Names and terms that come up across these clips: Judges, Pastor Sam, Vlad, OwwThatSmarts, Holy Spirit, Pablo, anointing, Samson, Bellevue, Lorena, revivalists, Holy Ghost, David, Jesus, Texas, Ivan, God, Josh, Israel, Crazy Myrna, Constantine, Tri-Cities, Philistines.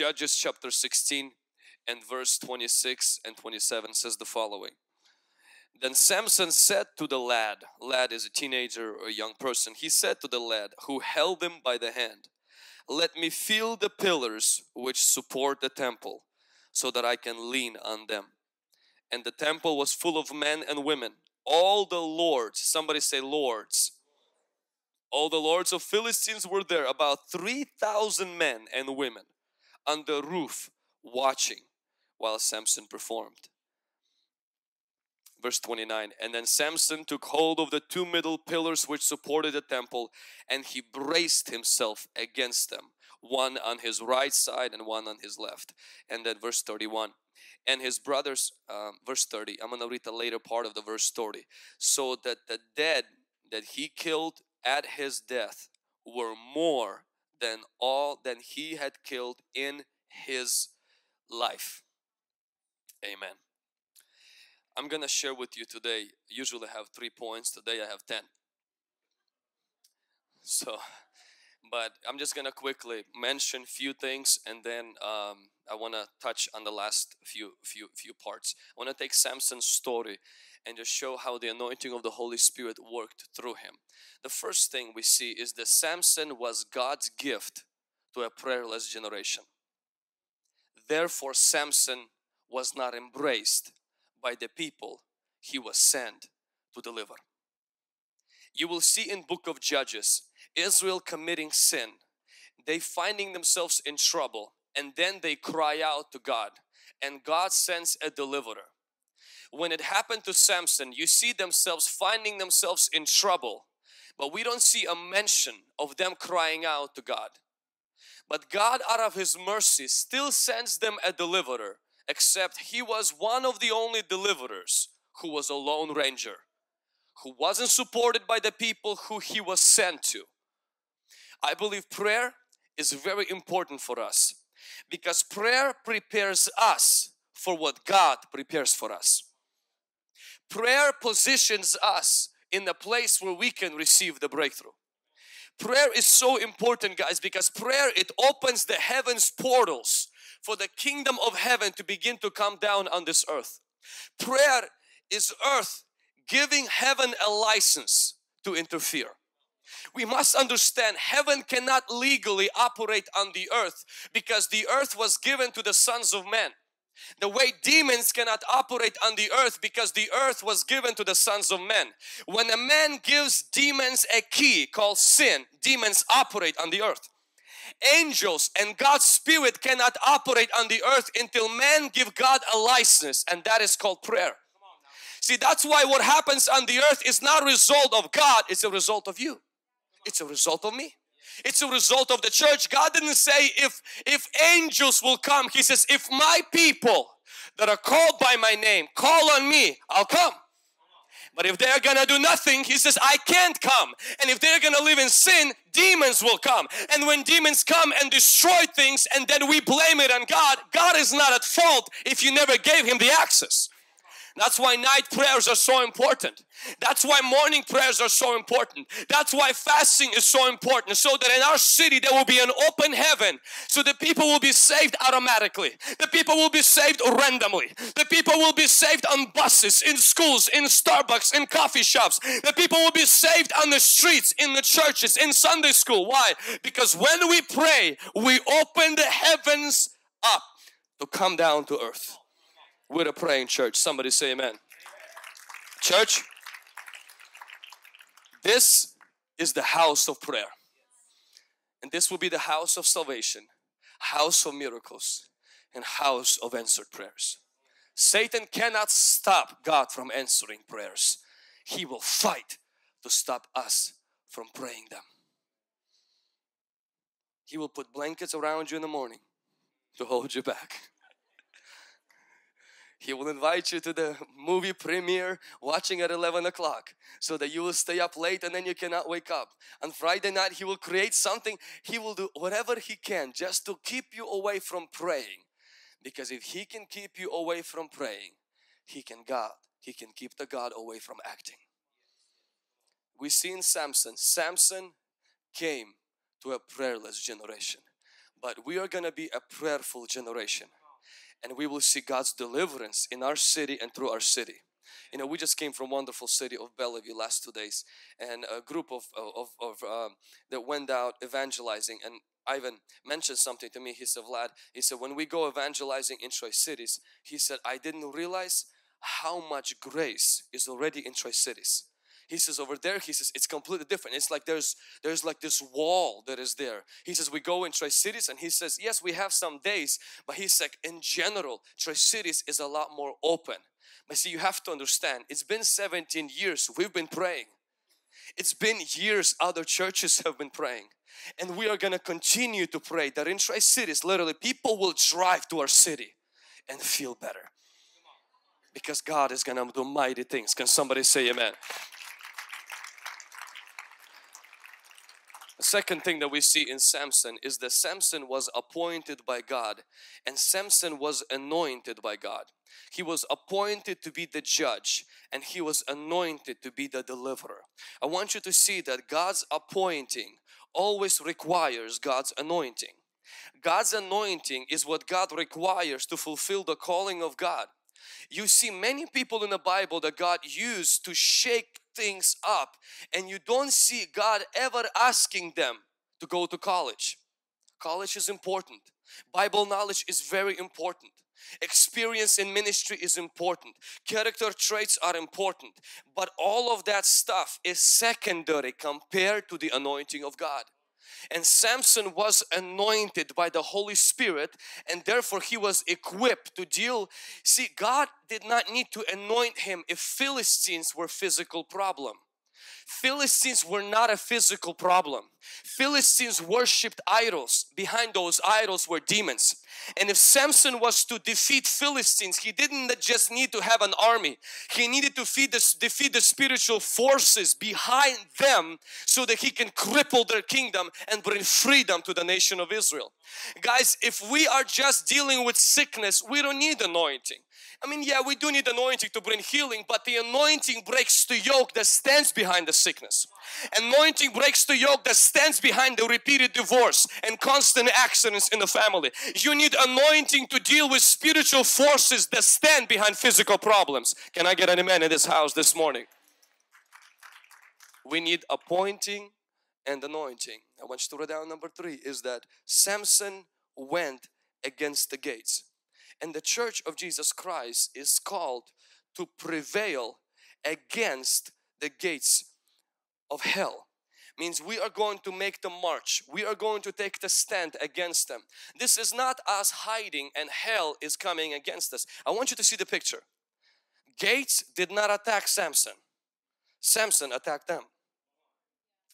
Judges chapter 16 and verse 26 and 27 says the following. Then Samson said to the lad — lad is a teenager or a young person — he said to the lad who held him by the hand, "Let me feel the pillars which support the temple so that I can lean on them." And the temple was full of men and women, all the lords — somebody say lords — all the lords of Philistines were there, about 3,000 men and women on the roof watching while Samson performed. Verse 29, and then Samson took hold of the two middle pillars which supported the temple, and he braced himself against them, one on his right side and one on his left. And then verse 31, and his brothers — verse 30, I'm going to read the later part of the verse 30. So that the dead that he killed at his death were more than all that he had killed in his life. Amen. I'm going to share with you today — usually I have 3 points, today I have 10. So, but I'm just going to quickly mention few things, and then I want to touch on the last few parts. I want to take Samson's story and just show how the anointing of the Holy Spirit worked through him. The first thing we see is that Samson was God's gift to a prayerless generation. Therefore, Samson was not embraced by the people he was sent to deliver. You will see in book of Judges, Israel committing sin, they finding themselves in trouble, and then they cry out to God, and God sends a deliverer. When it happened to Samson, you see themselves finding themselves in trouble, but we don't see a mention of them crying out to God. But God, out of His mercy, still sends them a deliverer, except he was one of the only deliverers who was a lone ranger, who wasn't supported by the people who he was sent to. I believe prayer is very important for us, because prayer prepares us for what God prepares for us. Prayer positions us in a place where we can receive the breakthrough. Prayer is so important, guys, because prayer, it opens the heavens portals for the kingdom of heaven to begin to come down on this earth. Prayer is earth giving heaven a license to interfere. We must understand, heaven cannot legally operate on the earth, because the earth was given to the sons of men. The way demons cannot operate on the earth, because the earth was given to the sons of men. When a man gives demons a key called sin, demons operate on the earth. Angels and God's Spirit cannot operate on the earth until men give God a license, and that is called prayer. See, that's why what happens on the earth is not a result of God, it's a result of you. It's a result of me. It's a result of the church. God didn't say if angels will come. He says, if my people that are called by my name call on me, I'll come. But if they're gonna do nothing, he says, I can't come. And if they're gonna live in sin, demons will come. And when demons come and destroy things, and then we blame it on God, God is not at fault if you never gave him the access. That's why night prayers are so important. That's why morning prayers are so important. That's why fasting is so important, so that in our city there will be an open heaven, so the people will be saved automatically. The people will be saved randomly. The people will be saved on buses, in schools, in Starbucks, in coffee shops. The people will be saved on the streets, in the churches, in Sunday school. Why? Because when we pray, we open the heavens up to come down to earth. We're a praying church. Somebody say amen. Church, this is the house of prayer. And this will be the house of salvation, house of miracles, and house of answered prayers. Satan cannot stop God from answering prayers. He will fight to stop us from praying them. He will put blankets around you in the morning to hold you back. He will invite you to the movie premiere, watching at 11 o'clock so that you will stay up late and then you cannot wake up. On Friday night, he will create something. He will do whatever he can just to keep you away from praying. Because if he can keep you away from praying, he can keep the God away from acting. We see in Samson came to a prayerless generation. But we are going to be a prayerful generation, and we will see God's deliverance in our city and through our city. You know, we just came from wonderful city of Bellevue last 2 days, and a group of that went out evangelizing. And Ivan mentioned something to me. He said, Vlad, he said, when we go evangelizing in Tri-Cities, he said, I didn't realize how much grace is already in Tri-Cities. He says over there, he says, it's completely different. It's like there's like this wall that is there. He says, we go in Tri-Cities, and he says, yes, we have some days, but he's like, in general, Tri-Cities is a lot more open. But see, you have to understand, it's been 17 years we've been praying. It's been years other churches have been praying. And we are going to continue to pray that in Tri-Cities, literally, people will drive to our city and feel better. Because God is going to do mighty things. Can somebody say amen? The second thing that we see in Samson is that Samson was appointed by God, and Samson was anointed by God. He was appointed to be the judge, and he was anointed to be the deliverer. I want you to see that God's appointing always requires God's anointing. God's anointing is what God requires to fulfill the calling of God. You see many people in the Bible that God used to shake things up, and you don't see God ever asking them to go to college. College is important. Bible knowledge is very important. Experience in ministry is important. Character traits are important. But all of that stuff is secondary compared to the anointing of God. And Samson was anointed by the Holy Spirit, and therefore he was equipped to deal. See, God did not need to anoint him if Philistines were a physical problem. Philistines were not a physical problem. Philistines worshipped idols. Behind those idols were demons. And if Samson was to defeat Philistines, he didn't just need to have an army. He needed to defeat the spiritual forces behind them so that he can cripple their kingdom and bring freedom to the nation of Israel. Guys, if we are just dealing with sickness, we don't need anointing. I mean, yeah, we do need anointing to bring healing, but the anointing breaks the yoke that stands behind the sickness. Anointing breaks the yoke that stands behind the repeated divorce and constant accidents in the family. You need anointing to deal with spiritual forces that stand behind physical problems. Can I get an amen in this house this morning? We need appointing and anointing. I want you to write down number 3 is that Samson went against the gates. And the church of Jesus Christ is called to prevail against the gates of hell. Means we are going to make the march. We are going to take the stand against them. This is not us hiding and hell is coming against us. I want you to see the picture. Gates did not attack Samson. Samson attacked them.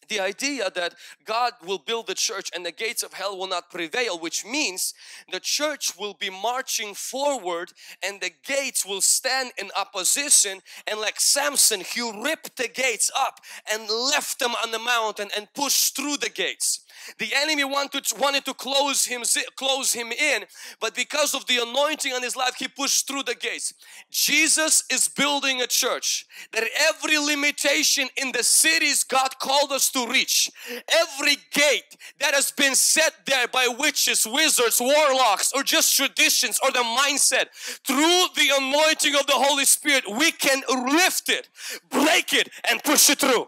The idea that God will build the church and the gates of hell will not prevail, which means the church will be marching forward and the gates will stand in opposition, and like Samson, he ripped the gates up and left them on the mountain and pushed through the gates. The enemy wanted to close him in, but because of the anointing on his life, he pushed through the gates. Jesus is building a church that every limitation in the cities God called us to reach, every gate that has been set there by witches, wizards, warlocks, or just traditions or the mindset, through the anointing of the Holy Spirit, we can lift it, break it, and push it through.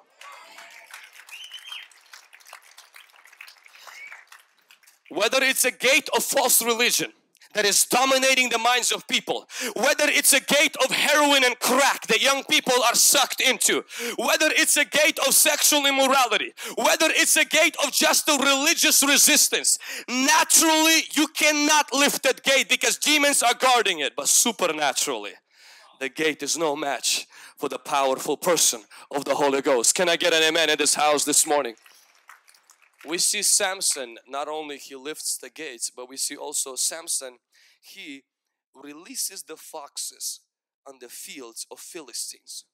Whether it's a gate of false religion that is dominating the minds of people, whether it's a gate of heroin and crack that young people are sucked into, whether it's a gate of sexual immorality, whether it's a gate of just a religious resistance, naturally you cannot lift that gate because demons are guarding it, but supernaturally the gate is no match for the powerful person of the Holy Ghost. Can I get an amen in this house this morning? We see Samson, not only he lifts the gates, but we see also Samson, he releases the foxes on the fields of Philistines.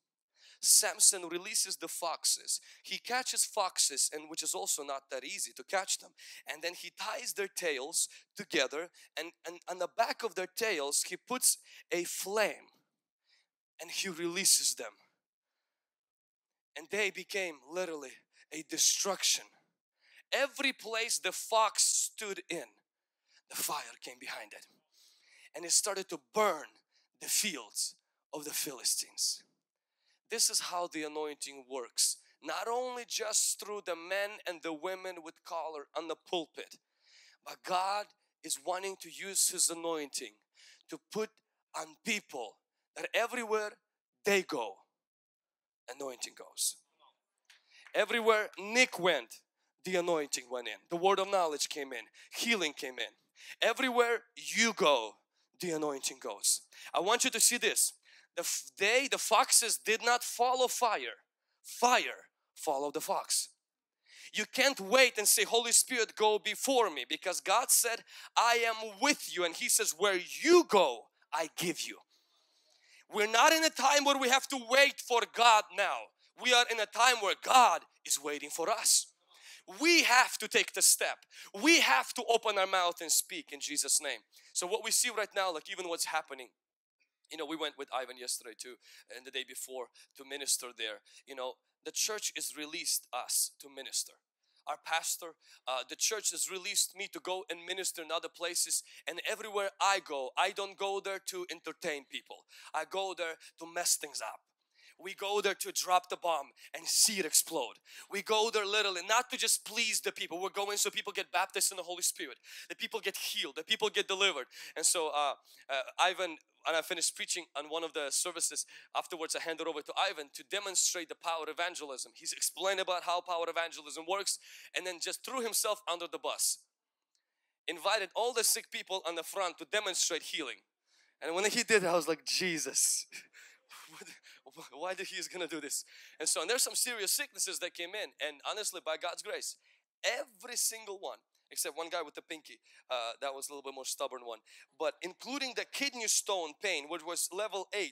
Samson releases the foxes. He catches foxes, and which is also not that easy to catch them. And then he ties their tails together, and on the back of their tails, he puts a flame and he releases them. And they became literally a destruction. Every place the fox stood in, the fire came behind it. And it started to burn the fields of the Philistines. This is how the anointing works. Not only just through the men and the women with collar on the pulpit, but God is wanting to use His anointing to put on people that everywhere they go, anointing goes. Everywhere Nick went, the anointing went in. The word of knowledge came in. Healing came in. Everywhere you go, the anointing goes. I want you to see this. The foxes did not follow fire. Fire followed the fox. You can't wait and say, Holy Spirit, go before me, because God said, I am with you. And He says, where you go, I give you. We're not in a time where we have to wait for God now. We are in a time where God is waiting for us. We have to take the step. We have to open our mouth and speak in Jesus' name. So what we see right now, like even what's happening, you know, we went with Ivan yesterday too, and the day before, to minister there. You know, the church has released us to minister. Our pastor, the church has released me to go and minister in other places. And everywhere I go, I don't go there to entertain people. I go there to mess things up. We go there to drop the bomb and see it explode. We go there literally not to just please the people. We're going so people get baptized in the Holy Spirit, that people get healed, that people get delivered. And so Ivan and I finished preaching on one of the services. Afterwards, I handed over to Ivan to demonstrate the power of evangelism. He's explained about how power evangelism works, and then just threw himself under the bus. Invited all the sick people on the front to demonstrate healing. And when he did, I was like, Jesus. Why did he's gonna do this? And so, and there's some serious sicknesses that came in, and honestly, by God's grace, every single one, except one guy with the pinky, that was a little bit more stubborn one, but including the kidney stone pain, which was level 8,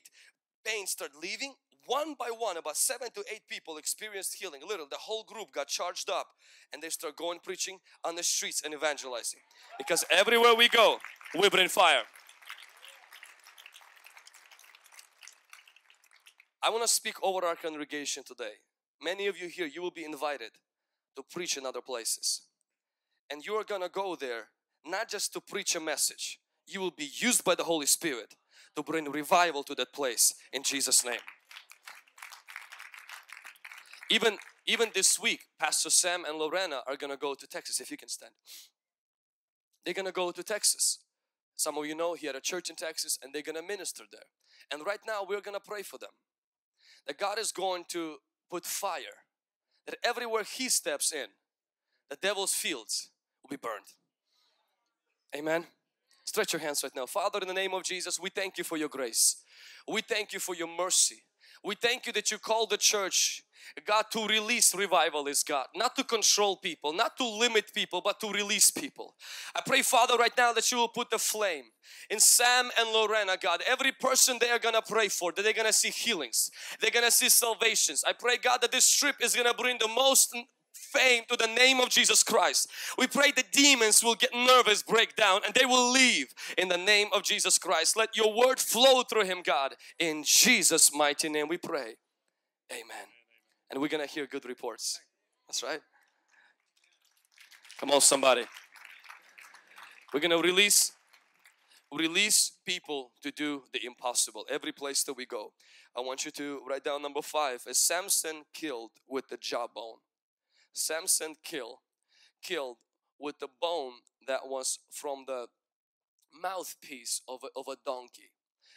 pain started leaving. One by one, about 7 to 8 people experienced healing. Literally, the whole group got charged up, and they start going preaching on the streets and evangelizing. Because everywhere we go, we bring fire. I want to speak over our congregation today. Many of you here, you will be invited to preach in other places. And you are going to go there not just to preach a message. You will be used by the Holy Spirit to bring revival to that place in Jesus' name. Even this week, Pastor Sam and Lorena are going to go to Texas, if you can stand. They're going to go to Texas. Some of you know he had a church in Texas, and they're going to minister there. And right now we're going to pray for them. That God is going to put fire, that everywhere He steps in, the devil's fields will be burned. Amen. Stretch your hands right now. Father, in the name of Jesus, we thank You for Your grace. We thank You for Your mercy. We thank You that You called the church, God, to release revivalists, God. Not to control people, not to limit people, but to release people. I pray, Father, right now that You will put the flame in Sam and Lorena, God. Every person they are going to pray for, that they're going to see healings. They're going to see salvations. I pray, God, that this trip is going to bring the most fame to the name of Jesus Christ. We pray the demons will get nervous, break down, and they will leave in the name of Jesus Christ. Let Your word flow through him, God. In Jesus' mighty name we pray. Amen. And we're going to hear good reports. That's right. Come on, somebody. We're going to release people to do the impossible every place that we go. I want you to write down number 5. Is Samson killed with the jawbone? Samson killed with the bone that was from the mouthpiece of a donkey,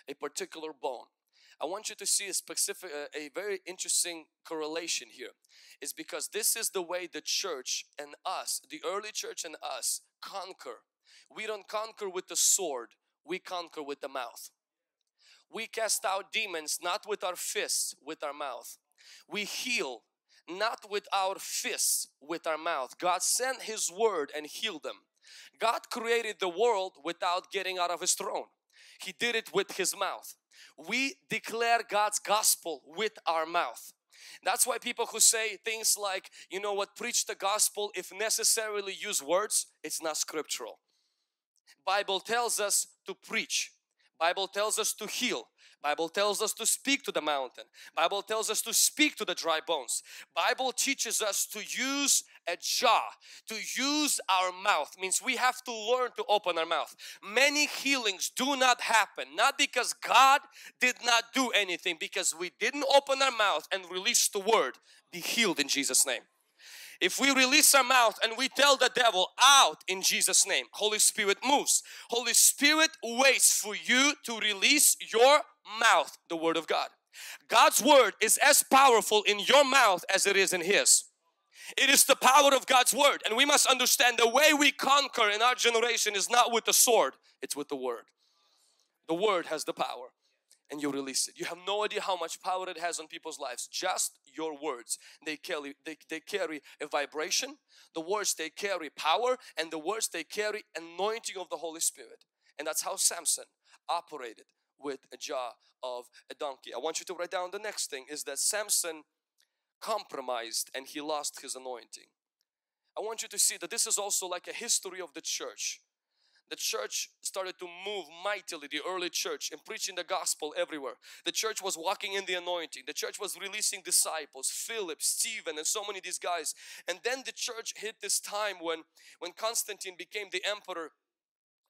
a particular bone. I want you to see a very interesting correlation here. It's because this is the way the church and us, the early church and us, conquer. We don't conquer with the sword, we conquer with the mouth. We cast out demons not with our fists, with our mouth. We heal not with our fists, with our mouth. God sent His word and healed them. God created the world without getting out of His throne. He did it with His mouth. We declare God's gospel with our mouth. That's why people who say things like, you know what, preach the gospel, if necessarily use words, it's not scriptural. Bible tells us to preach. Bible tells us to heal. Bible tells us to speak to the mountain. Bible tells us to speak to the dry bones. Bible teaches us to use a jaw, to use our mouth, means we have to learn to open our mouth. Many healings do not happen, not because God did not do anything, because we didn't open our mouth and release the word, be healed in Jesus' name. If we release our mouth and we tell the devil out in Jesus' name, Holy Spirit moves. Holy Spirit waits for you to release your mouth, the word of God. God's word is as powerful in your mouth as it is in His. It is the power of God's word, and we must understand the way we conquer in our generation is not with the sword, it's with the word. The word has the power and you release it. You have no idea how much power it has on people's lives. Just your words. They carry a vibration. The words, they carry power, and the words, they carry anointing of the Holy Spirit. And that's how Samson operated with a jaw of a donkey. I want you to write down the next thing is that Samson compromised and he lost his anointing. I want you to see that this is also like a history of the church. The church started to move mightily, the early church, and preaching the gospel everywhere. The church was walking in the anointing. The church was releasing disciples, Philip, Stephen, and so many of these guys. And then the church hit this time when Constantine became the emperor.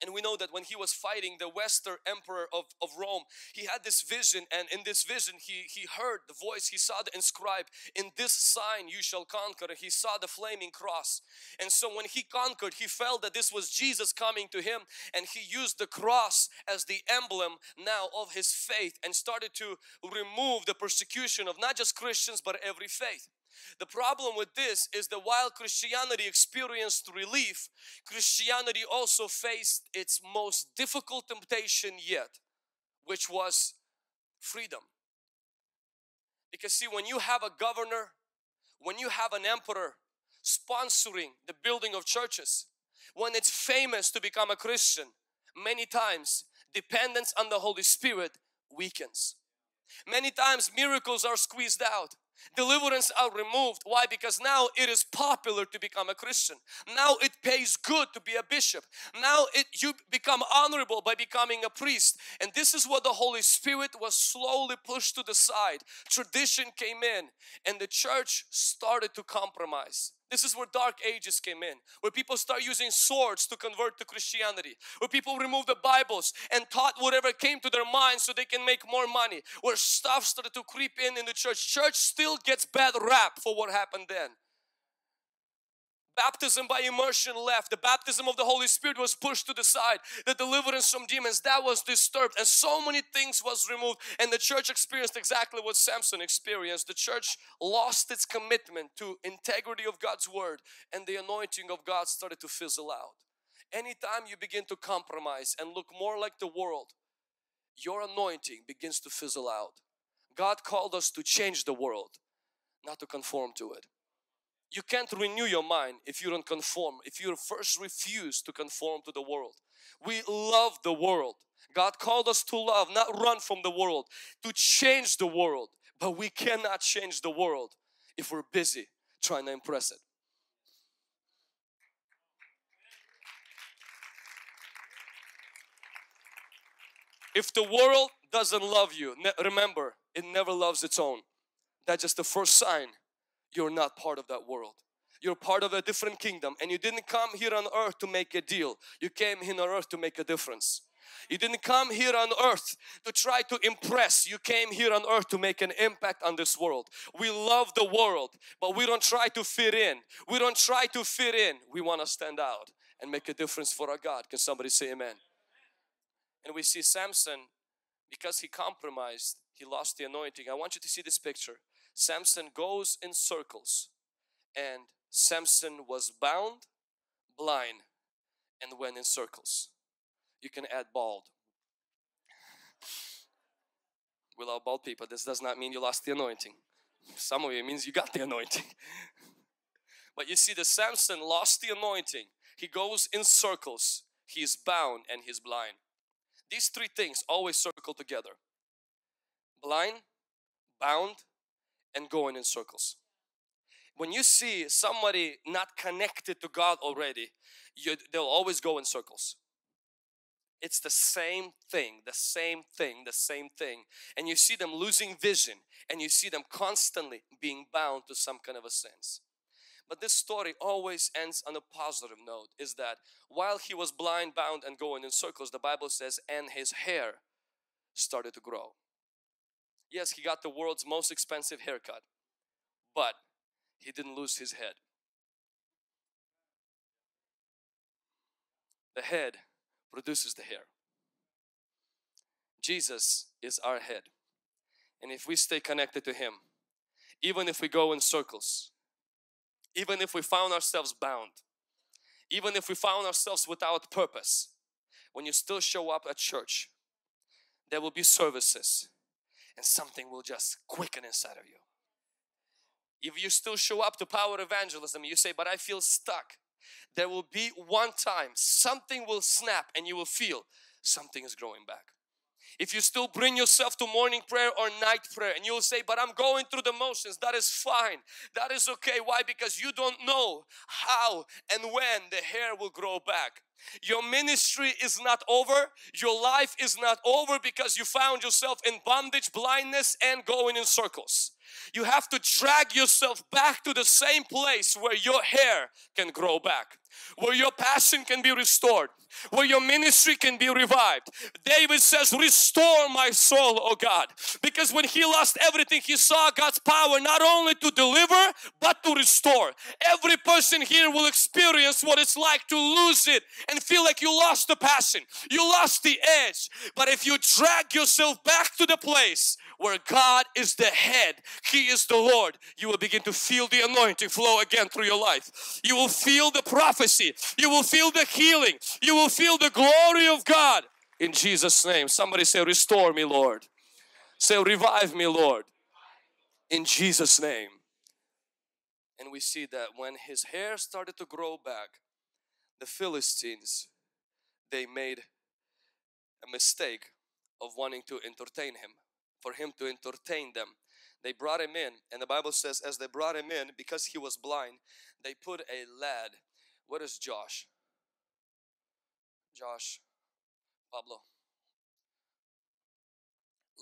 And we know that when he was fighting the Western emperor of Rome, he had this vision, and in this vision he heard the voice, he saw the inscribed, "In this sign you shall conquer." He saw the flaming cross. And so when he conquered, he felt that this was Jesus coming to him, and he used the cross as the emblem now of his faith and started to remove the persecution of not just Christians but every faith. The problem with this is that while Christianity experienced relief, Christianity also faced its most difficult temptation yet, which was freedom. Because see, when you have a governor, when you have an emperor sponsoring the building of churches, when it's famous to become a Christian, many times dependence on the Holy Spirit weakens. Many times miracles are squeezed out. Deliverance are removed. Why? Because now it is popular to become a Christian. Now it pays good to be a bishop. Now you become honorable by becoming a priest. And this is what the Holy Spirit was slowly pushed to the side. Tradition came in and the church started to compromise. This is where Dark Ages came in, where people start using swords to convert to Christianity, where people remove the Bibles and taught whatever came to their minds so they can make more money, where stuff started to creep in the church. Church still gets bad rap for what happened then. Baptism by immersion left. The baptism of the Holy Spirit was pushed to the side. The deliverance from demons, that was disturbed, and so many things was removed, and the church experienced exactly what Samson experienced. The church lost its commitment to integrity of God's word, and the anointing of God started to fizzle out. Anytime you begin to compromise and look more like the world, your anointing begins to fizzle out. God called us to change the world, not to conform to it. You can't renew your mind if you don't conform, if you first refuse to conform to the world. We love the world. God called us to love, not run from the world, to change the world. But we cannot change the world if we're busy trying to impress it. If the world doesn't love you, remember, it never loves its own. That's just the first sign. You're not part of that world. You're part of a different kingdom, and you didn't come here on earth to make a deal. You came here on earth to make a difference. You didn't come here on earth to try to impress. You came here on earth to make an impact on this world. We love the world, but we don't try to fit in. We don't try to fit in. We want to stand out and make a difference for our God. Can somebody say amen? And we see Samson, because he compromised, he lost the anointing. I want you to see this picture. Samson goes in circles, and Samson was bound, blind, and went in circles. You can add bald. We love bald people. This does not mean you lost the anointing. Some of you, it means you got the anointing. But you see, the Samson lost the anointing. He goes in circles. He is bound and he's blind. These three things always circle together. Blind, bound, and going in circles. When you see somebody not connected to God already, they'll always go in circles. It's the same thing, the same thing, the same thing. And you see them losing vision, and you see them constantly being bound to some kind of a sense. But this story always ends on a positive note, is that while he was blind, bound and going in circles, the Bible says, and his hair started to grow. Yes, he got the world's most expensive haircut, but he didn't lose his head. The head produces the hair. Jesus is our head. And if we stay connected to Him, even if we go in circles, even if we found ourselves bound, even if we found ourselves without purpose, when you still show up at church, there will be services and something will just quicken inside of you. If you still show up to power evangelism, you say, but I feel stuck. There will be one time something will snap and you will feel something is growing back. If you still bring yourself to morning prayer or night prayer and you'll say, but I'm going through the motions, that is fine. That is okay. Why? Because you don't know how and when the hair will grow back. Your ministry is not over. Your life is not over because you found yourself in bondage, blindness and going in circles. You have to drag yourself back to the same place where your hair can grow back, where your passion can be restored, where your ministry can be revived. David says, restore my soul, O God. Because when he lost everything, he saw God's power not only to deliver, but to restore. Every person here will experience what it's like to lose it and feel like you lost the passion, you lost the edge. But if you drag yourself back to the place where God is the head, He is the Lord, you will begin to feel the anointing flow again through your life. You will feel the prophecy. You will feel the healing. You will feel the glory of God. In Jesus' name, somebody say, restore me, Lord. Say, revive me, Lord. In Jesus' name. And we see that when his hair started to grow back, the Philistines, they made a mistake of wanting to entertain him. For him to entertain them, they brought him in, and the Bible says as they brought him in, because he was blind, they put a lad. What is Josh? Josh, Pablo,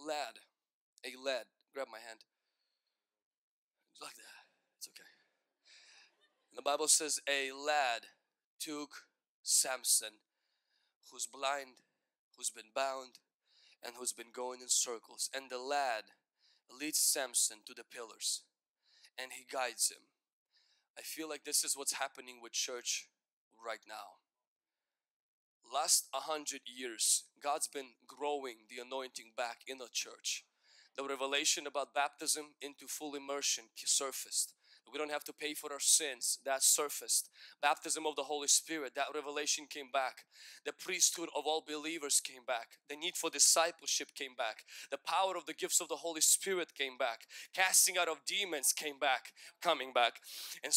lad, a lad. Grab my hand like that. It's okay. And the Bible says a lad took Samson, who's blind, who's been bound, and who's been going in circles. And the lad leads Samson to the pillars and he guides him. I feel like this is what's happening with church right now. Last 100 years, God's been growing the anointing back in the church. The revelation about baptism into full immersion surfaced. We don't have to pay for our sins. That surfaced. Baptism of the Holy Spirit, that revelation came back. The priesthood of all believers came back. The need for discipleship came back. The power of the gifts of the Holy Spirit came back. Casting out of demons came back, coming back. And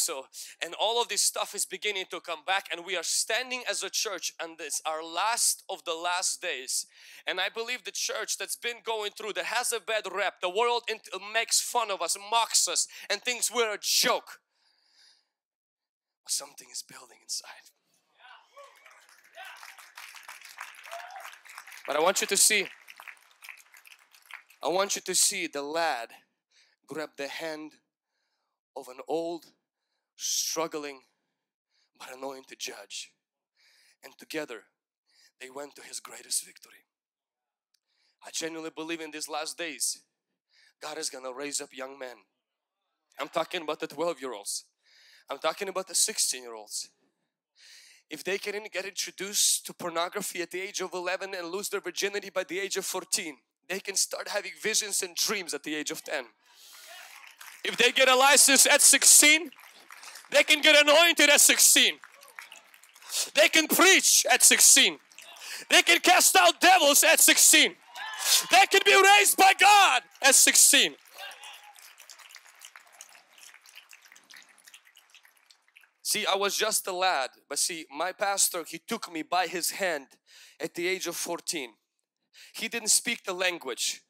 all of this stuff is beginning to come back, and we are standing as a church, and it's our last of the last days. And I believe the church that's been going through, that has a bad rep, the world makes fun of us, mocks us, and thinks we're a joke. Something is building inside. But I want you to see the lad grab the hand of an old, struggling, but anointed judge, and together they went to his greatest victory. I genuinely believe in these last days, God is gonna raise up young men. I'm talking about the 12-year-olds. I'm talking about the 16-year-olds. If they can get introduced to pornography at the age of 11 and lose their virginity by the age of 14, they can start having visions and dreams at the age of 10. If they get a license at 16, they can get anointed at 16. They can preach at 16. They can cast out devils at 16. They can be raised by God at 16. See, I was just a lad, but see, my pastor, he took me by his hand at the age of 14. He didn't speak the language,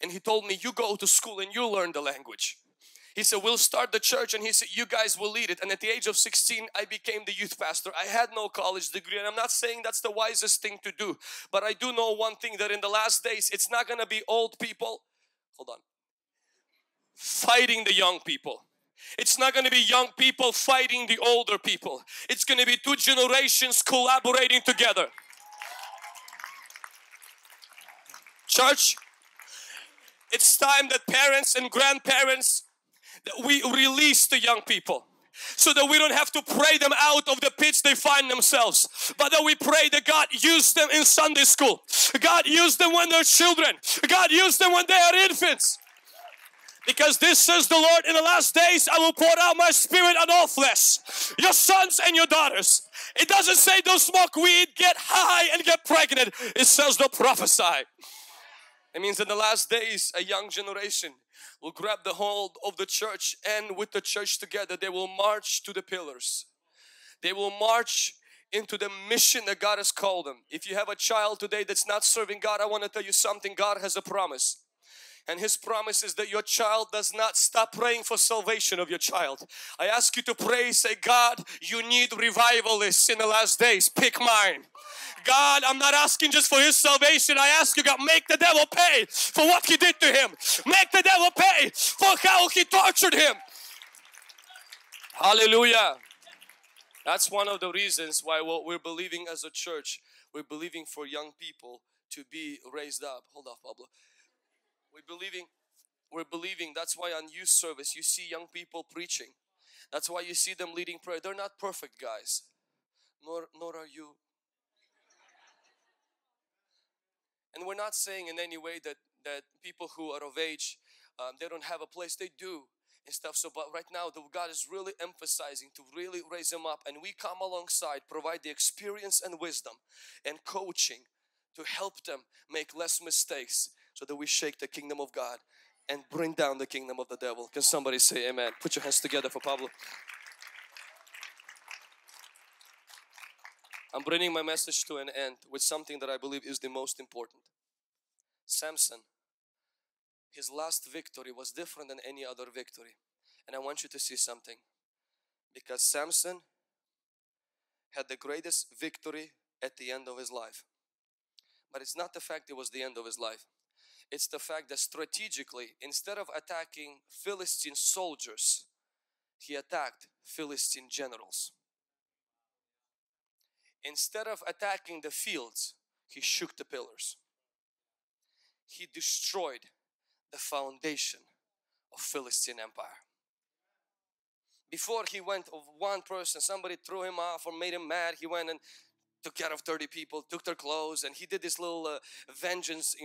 and he told me, you go to school and you learn the language. He said, we'll start the church, and he said, you guys will lead it. And at the age of 16, I became the youth pastor. I had no college degree, and I'm not saying that's the wisest thing to do, but I do know one thing, that in the last days, it's not going to be old people, fighting the young people. It's not going to be young people fighting the older people. It's going to be two generations collaborating together. Church, it's time that parents and grandparents, that we release the young people, so that we don't have to pray them out of the pits they find themselves, but that we pray that God use them in Sunday school. God use them when they're children. God use them when they are infants. Because this says the Lord, in the last days I will pour out my spirit on all flesh. Your sons and your daughters. It doesn't say don't smoke weed, get high and get pregnant. It says don't prophesy. It means in the last days a young generation will grab the hold of the church, and with the church together they will march to the pillars. They will march into the mission that God has called them. If you have a child today that's not serving God, I want to tell you something. God has a promise. And His promise is that your child does not stop praying for salvation of your child. I ask you to pray, say, God, you need revivalists in the last days. Pick mine. God, I'm not asking just for his salvation. I ask you, God, make the devil pay for what he did to him. Make the devil pay for how he tortured him. Hallelujah. That's one of the reasons why what we're believing as a church, we're believing for young people to be raised up. Hold off, Pablo. We're believing, that's why on youth service you see young people preaching. That's why you see them leading prayer. They're not perfect, guys. Nor are you. And we're not saying in any way that people who are of age, they don't have a place. They do and stuff. So, but right now God is really emphasizing to really raise them up. And we come alongside, provide the experience and wisdom and coaching to help them make less mistakes, so that we shake the kingdom of God and bring down the kingdom of the devil. Can somebody say amen? Put your hands together for Pablo. I'm bringing my message to an end with something that I believe is the most important. Samson, his last victory was different than any other victory. And I want you to see something. Because Samson had the greatest victory at the end of his life. But it's not the fact it was the end of his life. It's the fact that strategically, instead of attacking Philistine soldiers, he attacked Philistine generals. Instead of attacking the fields, he shook the pillars. He destroyed the foundation of Philistine empire. Before he went of one person, somebody threw him off or made him mad. He went and took care of 30 people, took their clothes, and he did this little vengeance,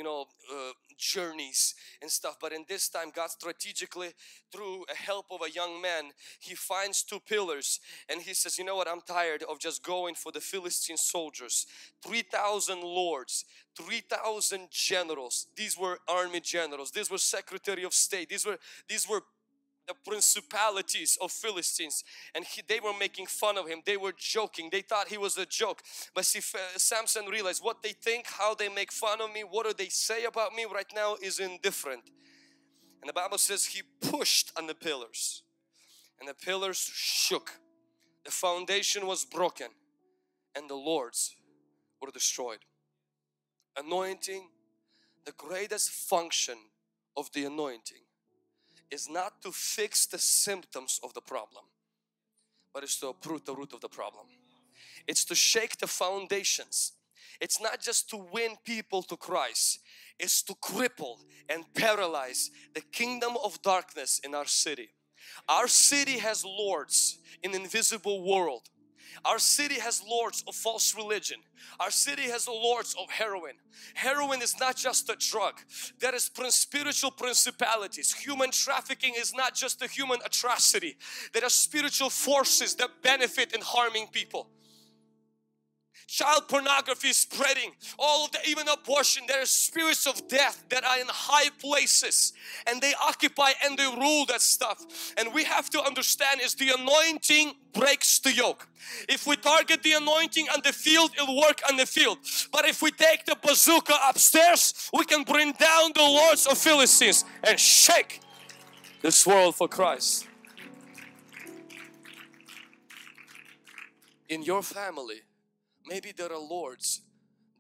journeys and stuff. But in this time, God strategically, through the help of a young man, he finds two pillars and he says, you know what, I'm tired of just going for the Philistine soldiers. 3,000 lords, 3,000 generals. These were army generals. These were secretary of state. These were the principalities of Philistines, and they were making fun of him. They were joking. They thought he was a joke. But see, Samson realized what they think, how they make fun of me, what do they say about me right now is indifferent. And the Bible says he pushed on the pillars, and the pillars shook. The foundation was broken, and the lords were destroyed. Anointing, the greatest function of the anointing is not to fix the symptoms of the problem, but it's to uproot the root of the problem. It's to shake the foundations. It's not just to win people to Christ. It's to cripple and paralyze the kingdom of darkness in our city. Our city has lords in the invisible world. Our city has lords of false religion. Our city has lords of heroin. Heroin is not just a drug. There is spiritual principalities. Human trafficking is not just a human atrocity. There are spiritual forces that benefit in harming people. Child pornography is spreading. All of the, even abortion. There are spirits of death that are in high places, and they occupy and they rule that stuff. And we have to understand is the anointing breaks the yoke. If we target the anointing on the field, it'll work on the field. But if we take the bazooka upstairs, we can bring down the lords of Philistines and shake this world for Christ. In your family, maybe there are lords,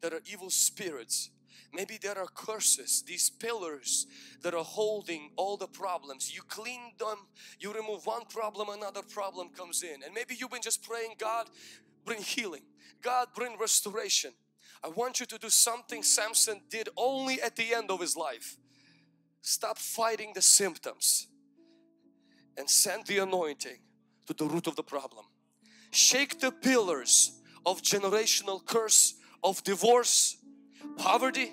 there are evil spirits Maybe there are curses, these pillars that are holding all the problems. You clean them, you remove one problem, another problem comes in. And maybe you've been just praying, God, bring healing. God, bring restoration. I want you to do something Samson did only at the end of his life. Stop fighting the symptoms and send the anointing to the root of the problem. Shake the pillars of generational curse, of divorce, poverty,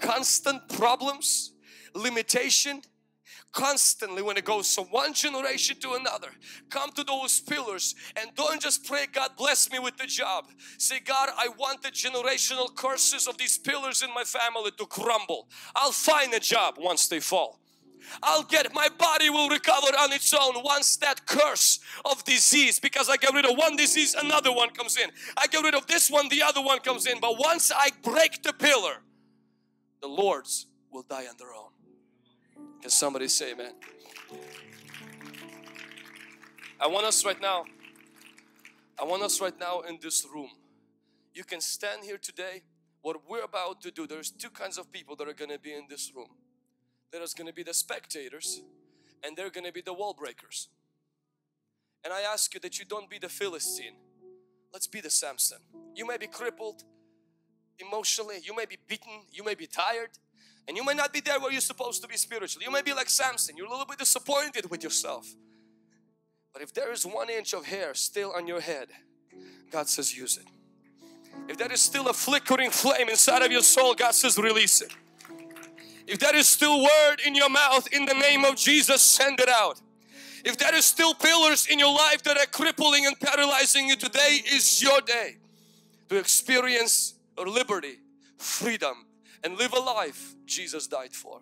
constant problems, limitation. Constantly, when it goes from one generation to another, come to those pillars and don't just pray, God bless me with the job. Say, God, I want the generational curses of these pillars in my family to crumble. I'll find a job once they fall. I'll get, my body will recover on its own once that curse of disease, because I get rid of one disease, another one comes in. I get rid of this one, the other one comes in. But once I break the pillar, the lords will die on their own. Can somebody say amen? I want us right now in this room. You can stand here today. What we're about to do, there's two kinds of people that are going to be in this room. There's going to be the spectators and they're going to be the wall breakers. And I ask you that you don't be the Philistine. Let's be the Samson. You may be crippled emotionally, you may be beaten, you may be tired, and you may not be there where you're supposed to be spiritually. You may be like Samson, you're a little bit disappointed with yourself. But if there is 1 inch of hair still on your head, God says use it. If there is still a flickering flame inside of your soul, God says release it. If there is still word in your mouth, in the name of Jesus, send it out. If there is still pillars in your life that are crippling and paralyzing you, today is your day to experience liberty, freedom, and live a life Jesus died for.